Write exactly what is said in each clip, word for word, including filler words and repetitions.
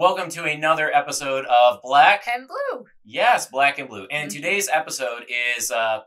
Welcome to another episode of Black and Blue. Yes, Black and Blue. And mm-hmm. today's episode is uh,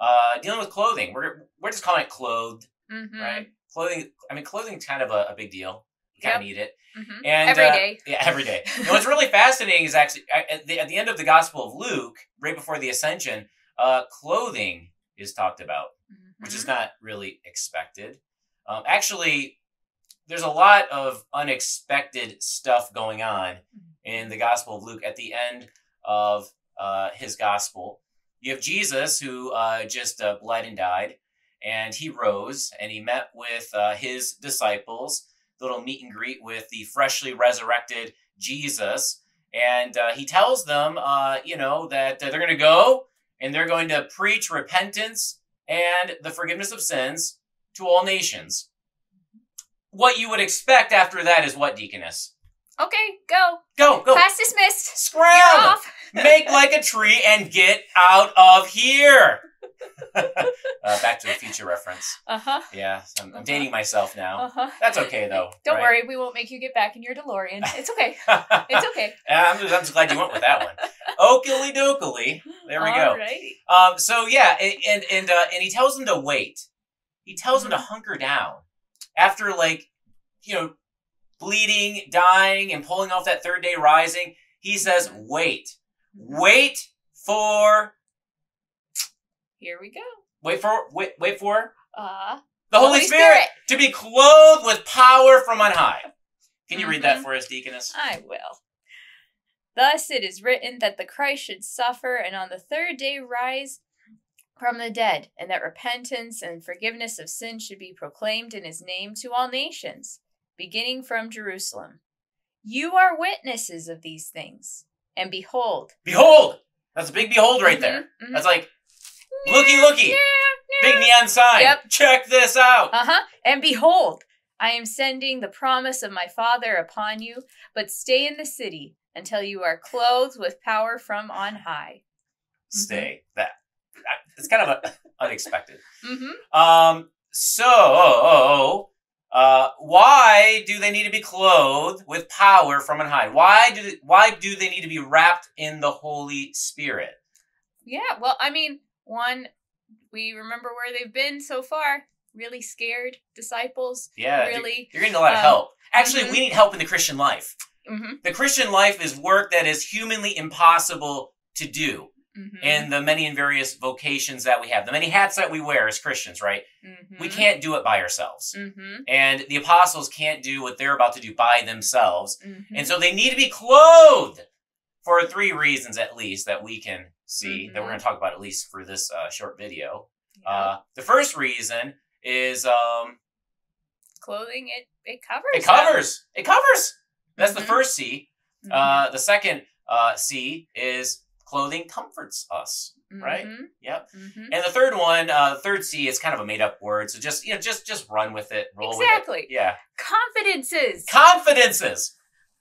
uh, dealing with clothing. We're we're just calling it clothed, mm-hmm. right? Clothing. I mean, clothing's kind of a, a big deal. You kind yep. of need it. Mm-hmm. And every uh, day. Yeah, every day. And what's really fascinating is actually at the, at the end of the Gospel of Luke, right before the Ascension, uh, clothing is talked about, mm-hmm. which is not really expected. Um, actually. There's a lot of unexpected stuff going on in the Gospel of Luke at the end of uh, his gospel. You have Jesus who uh, just uh, bled and died, and he rose, and he met with uh, his disciples, little meet and greet with the freshly resurrected Jesus. And uh, he tells them, uh, you know, that they're going to go, and they're going to preach repentance and the forgiveness of sins to all nations. What you would expect after that is what, Deaconess? Okay, go. Go, go. Class dismissed. Scram. You're off. Make like a tree and get out of here. uh, Back to the Future reference. Uh-huh. Yeah, I'm, I'm uh-huh. dating myself now. Uh-huh. That's okay, though. Don't right? worry, we won't make you get back in your Delorean. It's okay. It's okay. I'm just, I'm just glad you went with that one. Okily dokily. There we All go. Right. Um, so, yeah, and, and, and, uh, and he tells them to wait. He tells them to hunker down. After, like, you know, bleeding, dying, and pulling off that third day rising, he says, wait. Wait for... Here we go. Wait for... Wait, wait for... Uh, the Holy, Holy Spirit, Spirit to be clothed with power from on high. Can you mm-hmm. read that for us, Deaconess? I will. Thus it is written that the Christ should suffer and on the third day rise from the dead, and that repentance and forgiveness of sin should be proclaimed in his name to all nations, beginning from Jerusalem. You are witnesses of these things, and behold. Behold! That's a big behold right mm-hmm, there. Mm-hmm. That's like, looky, looky. Yeah, yeah. Big neon sign. Yep. Check this out. Uh-huh. And behold, I am sending the promise of my Father upon you, but stay in the city until you are clothed with power from on high. Stay. Mm-hmm. That. It's kind of a, unexpected. Mm-hmm. Um, so, uh, why do they need to be clothed with power from on high? Why do they, why do they need to be wrapped in the Holy Spirit? Yeah, well, I mean, one, we remember where they've been so far. Really scared disciples. Yeah, really. You're, you're getting a lot um, of help. Actually, mm-hmm. we need help in the Christian life. Mm-hmm. The Christian life is work that is humanly impossible to do. Mm-hmm. And the many and various vocations that we have, the many hats that we wear as Christians, right? Mm-hmm. We can't do it by ourselves. Mm-hmm. And the apostles can't do what they're about to do by themselves. Mm-hmm. And so they need to be clothed for three reasons, at least, that we can see, mm-hmm. that we're going to talk about, at least for this uh, short video. Yeah. Uh, the first reason is... Um, Clothing, it, it covers. It covers. Them. It covers. That's mm-hmm. the first C. Mm-hmm. Uh, the second uh, C is... Clothing comforts us, right? Mm-hmm. Yep. Mm-hmm. And the third one, uh, third C, is kind of a made-up word, so just you know, just just run with it, roll exactly. with it. Yeah. Confidences. Confidences.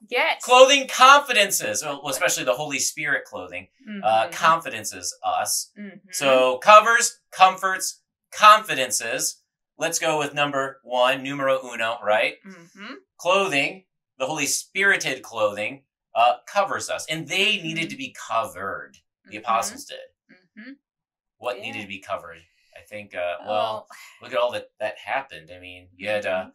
Yes. Clothing confidences, well, especially the Holy Spirit clothing, mm-hmm. uh, confidences us. Mm-hmm. So covers, comforts, confidences. Let's go with number one, numero uno, right? Mm-hmm. Clothing, the Holy Spirited clothing. Uh, covers us, and they mm-hmm. needed to be covered. The mm-hmm. apostles did. Mm-hmm. What yeah. needed to be covered? I think. Uh, oh. Well, look at all that that happened. I mean, you had uh,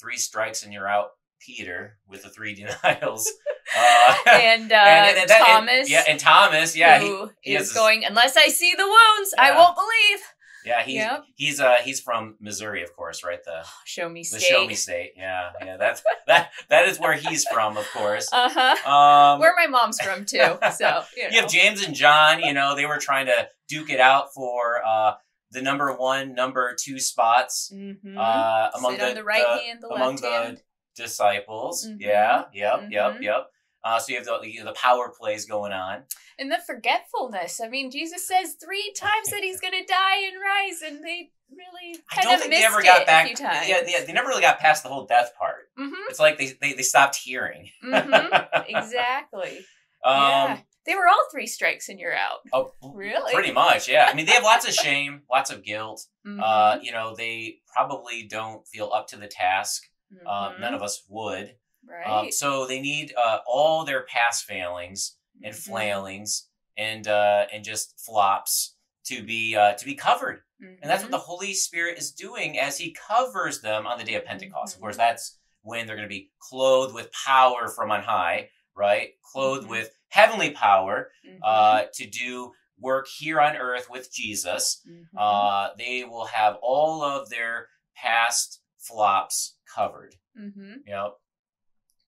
three strikes and you're out, Peter, with the three denials, uh, and, uh, and, and, and that, Thomas. And, yeah, and Thomas. Yeah, who he, he is going. This, Unless I see the wounds, yeah. I won't believe. Yeah, he's yep. he's uh he's from Missouri, of course, right? The Show Me State. The Show Me State. Yeah, yeah. That's that that is where he's from, of course. Uh-huh. Um, where my mom's from too. So you, know. You have James and John, you know, they were trying to duke it out for uh the number one, number two spots. Mm-hmm. Uh among Sit the, on the right the, hand, the among left the hand. Disciples. Mm-hmm. Yeah, yep, mm-hmm. yep, yep. Uh, so you have the, you know, the power plays going on. And the forgetfulness. I mean, Jesus says three times that he's going to die and rise, and they really kind I don't of think missed they ever got it back, a few times. Yeah, yeah, they never really got past the whole death part. Mm-hmm. It's like they, they, they stopped hearing. Mm-hmm. Exactly. um, yeah. They were all three strikes and you're out. Oh, really? Pretty much, yeah. I mean, they have lots of shame, lots of guilt. Mm-hmm. Uh, you know, they probably don't feel up to the task. Mm-hmm. um, none of us would. Right. Um, so they need uh, all their past failings and mm-hmm. flailings and uh, and just flops to be uh, to be covered. Mm-hmm. And that's what the Holy Spirit is doing as he covers them on the day of Pentecost. Mm-hmm. Of course, that's when they're going to be clothed with power from on high, right? Clothed mm-hmm. with heavenly power mm-hmm. uh, to do work here on earth with Jesus. Mm-hmm. uh, they will have all of their past flops covered. Mm-hmm. You know,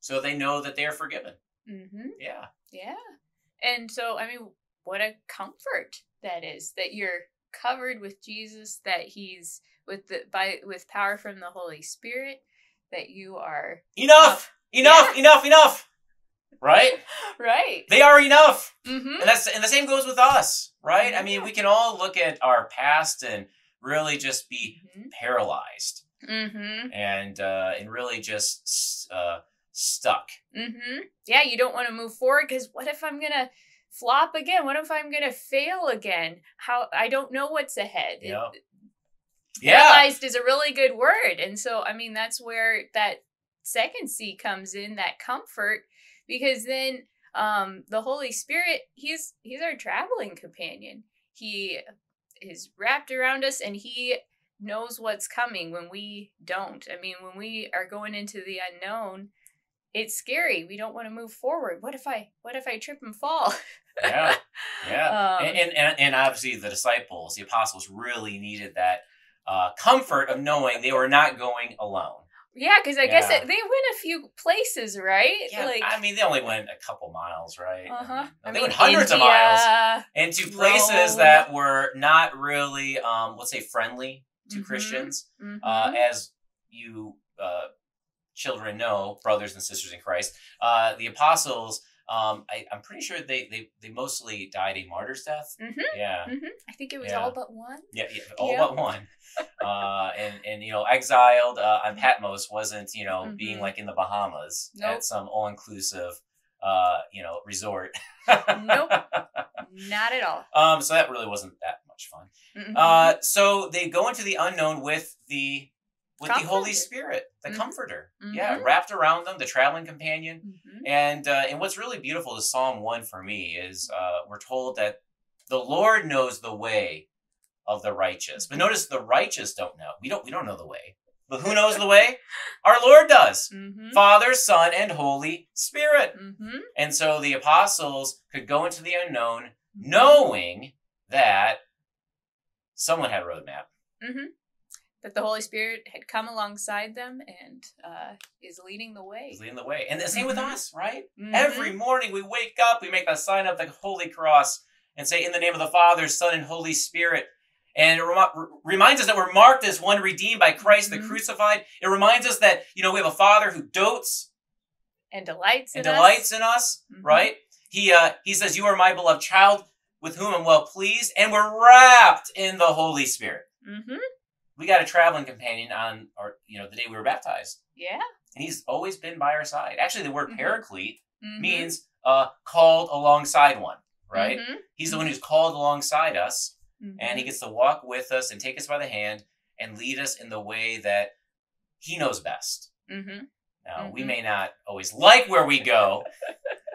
so they know that they are forgiven. Mm-hmm. Yeah. Yeah. And so, I mean, what a comfort that is, that you're covered with Jesus, that he's with the, by, with power from the Holy Spirit, that you are enough, up. enough, yeah. enough, enough. Right? Right. They are enough. Mm-hmm. And that's, and the same goes with us, right? Mm-hmm. I mean, we can all look at our past and really just be mm-hmm. paralyzed mm-hmm. and, uh, and really just, uh, stuck. Mm-hmm. Yeah. You don't want to move forward because what if I'm going to flop again? What if I'm going to fail again? How, I don't know what's ahead. Yeah. It, yeah. Paralyzed is a really good word. And so, I mean, that's where that second C comes in, that comfort. Because then um, the Holy Spirit, he's he's our traveling companion. He is wrapped around us and he knows what's coming when we don't. I mean, when we are going into the unknown, it's scary. We don't want to move forward. What if I what if I trip and fall? Yeah, yeah. um, and, and, and obviously the disciples, the apostles really needed that uh, comfort of knowing they were not going alone. Yeah, because I yeah. guess it, they went a few places, right? Yeah, like, I mean, they only went a couple miles, right? Uh-huh. I mean, they I mean, went hundreds India, of miles into places Rome. That were not really, um, let's say, friendly to mm-hmm. Christians. Mm-hmm. Uh, as you uh, children know, brothers and sisters in Christ, uh, the apostles, um, I, I'm pretty sure they, they, they mostly died a martyr's death. Mm-hmm. Yeah. Mm-hmm. I think it was yeah. all but one. Yeah, yeah all yeah. but one. uh and and you know exiled uh, on Patmos wasn't you know mm-hmm. being like in the Bahamas nope. at some all-inclusive uh you know resort. Nope, not at all. Um so that really wasn't that much fun. Mm-hmm. uh so they go into the unknown with the with Comforted. the Holy Spirit, the mm-hmm. comforter. Mm-hmm. Yeah, wrapped around them, the traveling companion. Mm-hmm. And uh and what's really beautiful is Psalm one for me is uh we're told that the Lord knows the way of the righteous. But notice the righteous don't know. We don't we don't know the way. But who knows the way? Our Lord does. Mm-hmm. Father, Son, and Holy Spirit. Mm-hmm. And so the apostles could go into the unknown mm-hmm. knowing that someone had a roadmap. Mm-hmm. That the Holy Spirit had come alongside them and uh, is leading the way. Is leading the way. And the same mm-hmm. with us, right? Mm-hmm. Every morning we wake up, we make a sign of the Holy Cross and say, in the name of the Father, Son, and Holy Spirit. And it rem- reminds us that we're marked as one redeemed by Christ, mm-hmm. the crucified. It reminds us that, you know, we have a Father who dotes and delights and in delights us. in us, mm-hmm. right? He uh, he says, you are my beloved child with whom I'm well pleased. And we're wrapped in the Holy Spirit. Mm-hmm. We got a traveling companion on our, you know, the day we were baptized. Yeah. And he's always been by our side. Actually, the word mm-hmm. paraclete mm-hmm. means uh, called alongside one, right? Mm-hmm. He's the one who's called alongside us. Mm-hmm. And he gets to walk with us and take us by the hand and lead us in the way that he knows best. Mm-hmm. Now, mm-hmm. we may not always like where we go,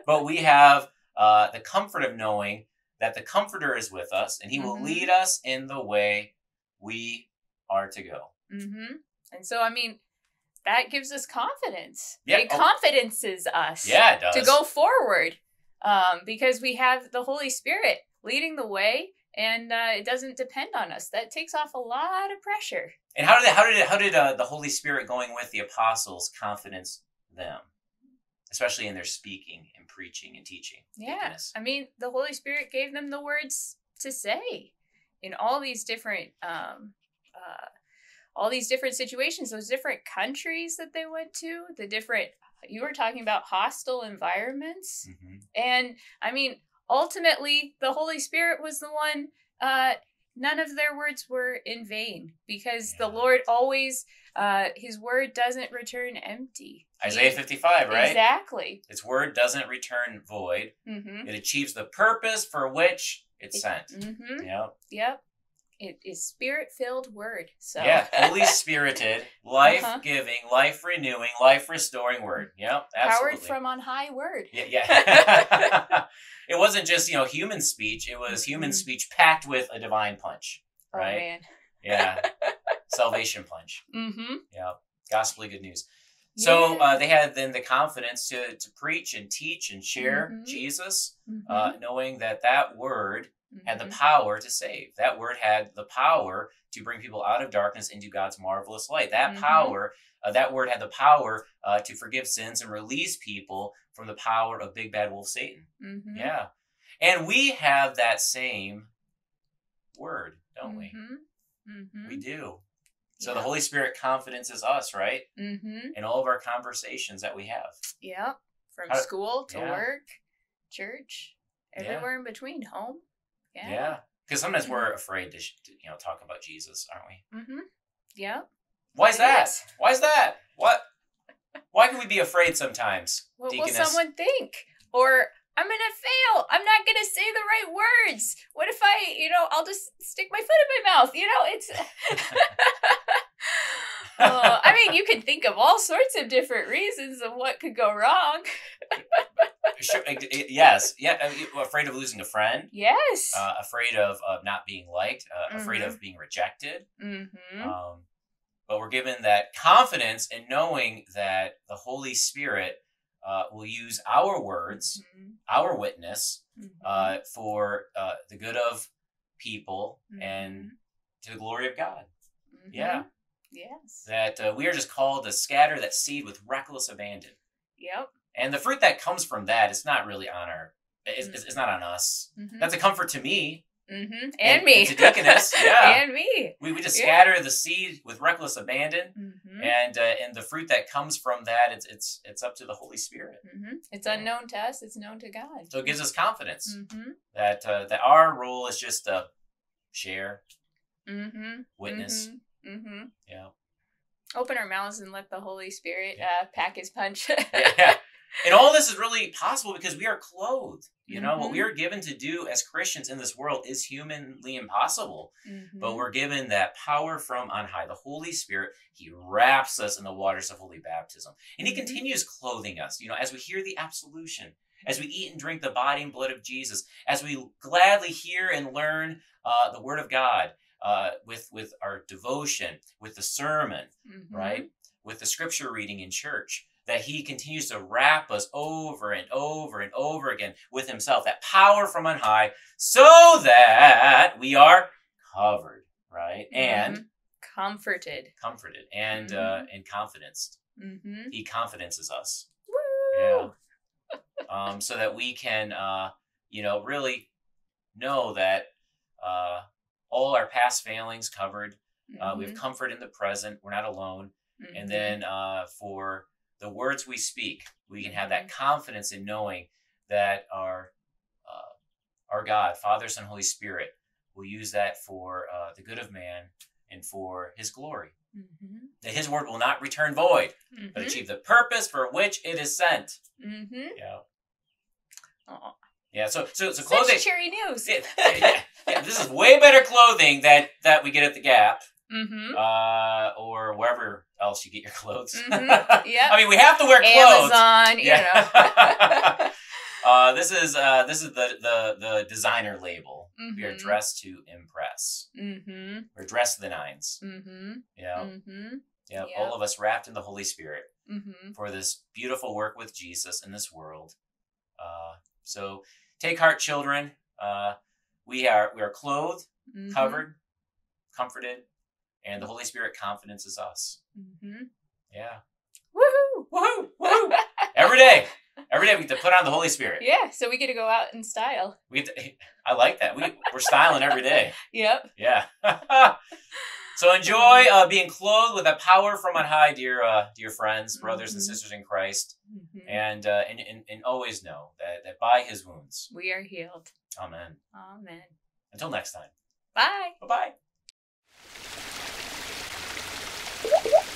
but we have uh, the comfort of knowing that the Comforter is with us and he mm-hmm. will lead us in the way we are to go. Mm-hmm. And so, I mean, that gives us confidence. Yeah. It oh. confidences us yeah, it does. to go forward um, because we have the Holy Spirit leading the way. And uh, it doesn't depend on us. That takes off a lot of pressure. And how did how did how did uh, the Holy Spirit going with the apostles confidence them, especially in their speaking and preaching and teaching? Yeah, goodness. I mean, the Holy Spirit gave them the words to say in all these different um, uh, all these different situations, those different countries that they went to, the different you were talking about hostile environments, mm-hmm. and I mean. Ultimately, the Holy Spirit was the one, uh, none of their words were in vain because yeah. the Lord always, uh, his word doesn't return empty. Isaiah fifty-five, right? Exactly. Its word doesn't return void. Mm-hmm. It achieves the purpose for which it's it, sent. Mm-hmm. Yep. Yep. It is spirit-filled word. So yeah, Holy Spirited, life-giving, uh-huh. life-renewing, life-restoring word. Yeah, absolutely. Powered from on high word. Yeah, yeah. It wasn't just, you know, human speech. It was human mm-hmm. speech packed with a divine punch. Right? Oh, man. Yeah. Salvation punch. Mm-hmm. Yeah. Gospelly good news. So yeah. uh, they had then the confidence to, to preach and teach and share mm-hmm. Jesus, mm-hmm. uh, knowing that that word Mm-hmm. had the power to save. That word had the power to bring people out of darkness into God's marvelous light. That mm-hmm. power, uh, that word had the power uh, to forgive sins and release people from the power of big bad wolf Satan. Mm-hmm. Yeah. And we have that same word, don't mm-hmm. we? Mm-hmm. We do. So yeah. the Holy Spirit confidences us, right? Mm-hmm. In all of our conversations that we have. Yeah. From How, school to yeah. work, church, everywhere yeah. in between, home. Yeah, because yeah. sometimes mm-hmm. we're afraid to, you know, talk about Jesus, aren't we? Mm-hmm. Yeah. Why is that? Is. Why is that? What? Why can we be afraid sometimes? What Deaconess? Will someone think? Or I'm going to fail. I'm not going to say the right words. What if I, you know, I'll just stick my foot in my mouth. You know, it's... uh, I mean, you can think of all sorts of different reasons of what could go wrong. Sure, yes. Yeah. Afraid of losing a friend. Yes. Uh, afraid of, of not being liked. Uh, mm-hmm. Afraid of being rejected. Mm-hmm. Um, but we're given that confidence in knowing that the Holy Spirit uh, will use our words, mm-hmm. our witness, mm-hmm. uh, for uh, the good of people mm-hmm. and to the glory of God. Mm-hmm. Yeah. Yes. That uh, we are just called to scatter that seed with reckless abandon. Yep. And the fruit that comes from that, it's not really on our, it's, mm-hmm. it's not on us. Mm-hmm. That's a comfort to me. Mm-hmm. And, and me. And to Deaconess. Yeah. And me. We, we just scatter yeah. the seed with reckless abandon. Mm-hmm. And uh, and the fruit that comes from that, it's it's it's up to the Holy Spirit. Mm-hmm. It's yeah. unknown to us. It's known to God. So it gives us confidence mm-hmm. that uh, that our role is just to share, mm-hmm. witness. Mm-hmm. Mm-hmm. Yeah. Open our mouths and let the Holy Spirit yeah. uh, pack his punch. yeah. And all this is really possible because we are clothed. You know, mm-hmm. what we are given to do as Christians in this world is humanly impossible. Mm-hmm. But we're given that power from on high. The Holy Spirit, he wraps us in the waters of holy baptism. And he mm-hmm. continues clothing us, you know, as we hear the absolution, as we eat and drink the body and blood of Jesus, as we gladly hear and learn uh, the word of God uh, with, with our devotion, with the sermon, mm-hmm. right? With the scripture reading in church. That he continues to wrap us over and over and over again with himself, that power from on high, so that we are covered, right? And mm-hmm. comforted, comforted, and mm-hmm. uh, and confidenced. Mm-hmm. He confidences us, Woo! yeah, um, so that we can, uh, you know, really know that uh, all our past failings covered. Mm-hmm. Uh, we have comfort in the present. We're not alone, mm-hmm. and then uh, for the words we speak, we can have that confidence in knowing that our uh, our God, Father, Son, Holy Spirit, will use that for uh, the good of man and for his glory. Mm-hmm. That his word will not return void, mm-hmm. but achieve the purpose for which it is sent. Mm-hmm. Yeah. Aww. Yeah, so so, so clothing. Such cheery news. Yeah, yeah, yeah, this is way better clothing that, that we get at the Gap. Mm-hmm. Uh, or wherever else you get your clothes. Mm-hmm. Yeah. I mean, we have to wear clothes. Amazon, yeah. you know. uh, this is uh, this is the the the designer label. Mm-hmm. We are dressed to impress. Mm-hmm. We're dressed to the nines. Mm-hmm. Yeah. Mm-hmm. Yeah. Yep. All of us wrapped in the Holy Spirit mm-hmm. for this beautiful work with Jesus in this world. Uh, so take heart, children. Uh, we are we are clothed, mm-hmm. covered, comforted. And the Holy Spirit confidences us. Mm-hmm. Yeah. Woohoo! Woohoo! Woohoo! Every day. Every day we get to put on the Holy Spirit. Yeah, so we get to go out in style. We get to, I like that. We, we're styling every day. Yep. Yeah. So enjoy uh, being clothed with a power from on high, dear uh, dear friends, brothers mm-hmm. and sisters in Christ. Mm-hmm. And, uh, and, and and always know that, that by his wounds, we are healed. Amen. Amen. Until next time. Bye. Bye-bye. What?